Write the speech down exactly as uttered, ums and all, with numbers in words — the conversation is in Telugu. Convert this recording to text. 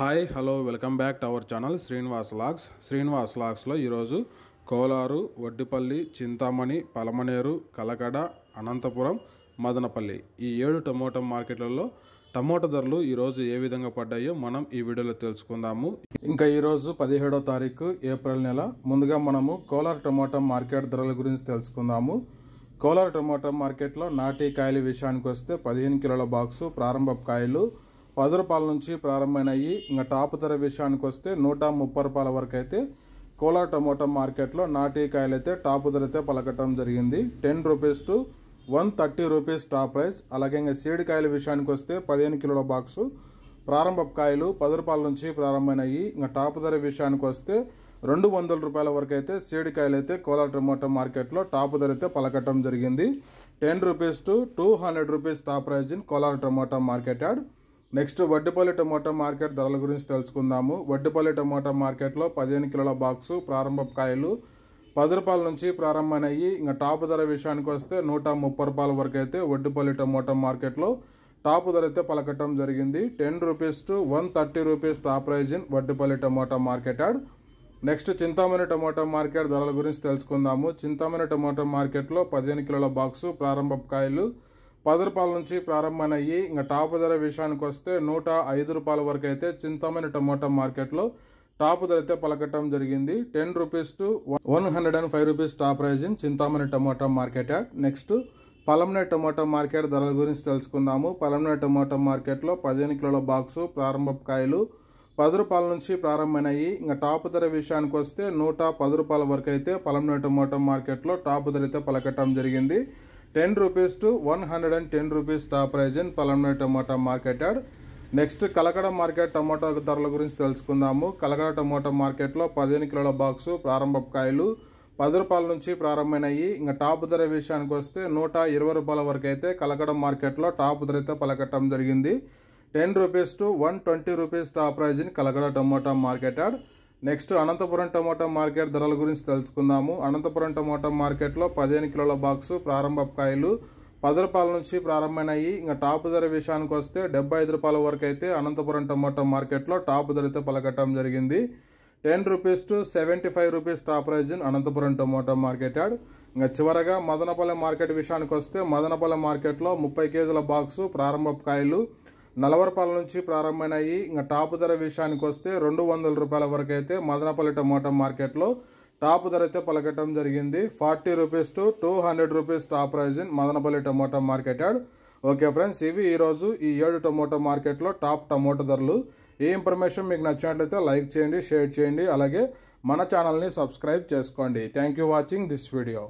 Hi hello welcome back to our channel Srinivas vlogs. Srinivas వ్లాగ్స్లో ఈరోజు కోలారు, వడ్డిపల్లి, చింతామణి, పలమనేరు, కలకడ, అనంతపురం, మదనపల్లి ఈ ఏడు టమోటా మార్కెట్లలో టమోటా ధరలు ఈరోజు ఏ విధంగా పడ్డాయో మనం ఈ వీడియోలో తెలుసుకుందాము. ఇంకా ఈరోజు పదిహేడో తారీఖు ఏప్రిల్ నెల. ముందుగా మనము కోలారు టమోటా మార్కెట్ ధరల గురించి తెలుసుకుందాము. కోలారు టమోటా మార్కెట్లో నాటి కాయల విషయానికి వస్తే పదిహేను కిలోల బాక్సు ప్రారంభ కాయలు పది రూపాయల నుంచి ప్రారంభమైనవి. ఇంకా టాప్ ధర విషయానికి వస్తే నూట ముప్పై రూపాయల వరకు అయితే కోలార్ టమోటా మార్కెట్లో నాటి కాయలు అయితే టాప్ ధర అయితే పలకటం జరిగింది. Ten rupees to one thirty rupees top price. అలాగే ఇంకా సీడ్ కాయల విషయానికి వస్తే పదిహేను కిలోల బాక్సు ప్రారంభ కాయలు పది రూపాయల నుంచి ప్రారంభమైనవి. ఇంకా టాప్ ధర విషయానికి వస్తే రెండు వందల రూపాయల వరకు అయితే సీడ్ కాయలు అయితే కోలార్ టమోటా మార్కెట్లో టాప్ ధర అయితే పలకటం జరిగింది. Ten rupees to two hundred rupees top price in Kolar tomato market add. Next Vaddipalli tomato market ధరల గురించి తెలుసుకుందాము. వడ్డిపల్లి టమోటా మార్కెట్లో పదిహేను కిలోల బాక్సు ప్రారంభ కాయలు పది రూపాయల నుంచి ప్రారంభమైనవి. ఇంకా టాప్ ధర విషయానికి వస్తే నూట ముప్పై రూపాయల వరకు అయితే వడ్డిపల్లి టమోటా మార్కెట్లో టాప్ ధర అయితే పలకటం జరిగింది. Ten rupees to one thirty rupees top price in Vaddipalli tomato market add. Next Chintamani tomato market ధరల గురించి తెలుసుకుందాము. చింతామణి టమోటా మార్కెట్లో పదిహేను కిలోల బాక్సు ప్రారంభ కాయలు పది రూపాయల నుంచి ప్రారంభమయ్యి. ఇంకా టాప్ ధర విషయానికి వస్తే నూట ఐదు రూపాయల వరకు అయితే చింతామణి టమోటా మార్కెట్లో టాప్ ధర అయితే పలకటం జరిగింది. Ten rupees to one hundred and five rupees top price in Chintamani tomato market add. Next Palamaneru tomato market ధరల గురించి తెలుసుకుందాము. పలమనేరు టమోటా మార్కెట్లో పదిహేను కిలోల బాక్సు ప్రారంభ కాయలు పది రూపాయల నుంచి ప్రారంభమైనవి. ఇంకా టాప్ ధర విషయానికి వస్తే నూట పది రూపాయల వరకు అయితే పలమనేరు టమోటా మార్కెట్లో టాప్ ధర అయితే పలకటం జరిగింది. Ten rupees to one hundred and ten rupees top price in Palamaneru tomato market add. Next Kalakada market tomato ధరల గురించి తెలుసుకుందాము. కలకడ టమోటా మార్కెట్లో పదిహేను కిలోల బాక్సు ప్రారంభ కాయలు పది రూపాయల నుంచి ప్రారంభమైనవి. ఇంకా టాప్ ధర విషయానికి వస్తే నూట ఇరవై రూపాయల వరకు అయితే కలకడ మార్కెట్లో టాప్ ధర అయితే పలకటం జరిగింది. Ten rupees to one twenty rupees top price in Kalakada tomato market add. Next Anantapuram tomato market ధరల గురించి తెలుసుకుందాము. అనంతపురం టమోటా మార్కెట్లో పదిహేను కిలోల బాక్సు ప్రారంభ కాయలు పది రూపాయల నుంచి ప్రారంభమైనవి. ఇంకా టాప్ ధర విషయానికి వస్తే డెబ్బై ఐదు రూపాయల వరకు అయితే అనంతపురం టమోటా మార్కెట్లో టాప్ ధరతో పలకటం జరిగింది. Ten rupees to seventy five rupees top price in Anantapuram tomato market add. ఇంకా చివరగా మదనపల్లె మార్కెట్ విషయానికి వస్తే మదనపల్లె మార్కెట్లో ముప్పై కేజీల బాక్సు ప్రారంభ కాయలు నలభై రూపాయల నుంచి ప్రారంభమైనవి. ఇంకా టాప్ ధర విషయానికి వస్తే రెండు వందల రూపాయల వరకు అయితే మదనపల్లి టమోటా మార్కెట్లో టాప్ ధర అయితే పలకటం జరిగింది. Forty rupees to two hundred rupees top price in Madanapalli tomato market add. Okay friends, ఇవి ఈరోజు ఈ ఏడు టమోటా మార్కెట్లో టాప్ టమోటా ధరలు. ఈ ఇన్ఫర్మేషన్ మీకు నచ్చినట్లయితే లైక్ చేయండి, షేర్ చేయండి, అలాగే మన ఛానల్ని సబ్స్క్రైబ్ చేసుకోండి. Thank you watching this video.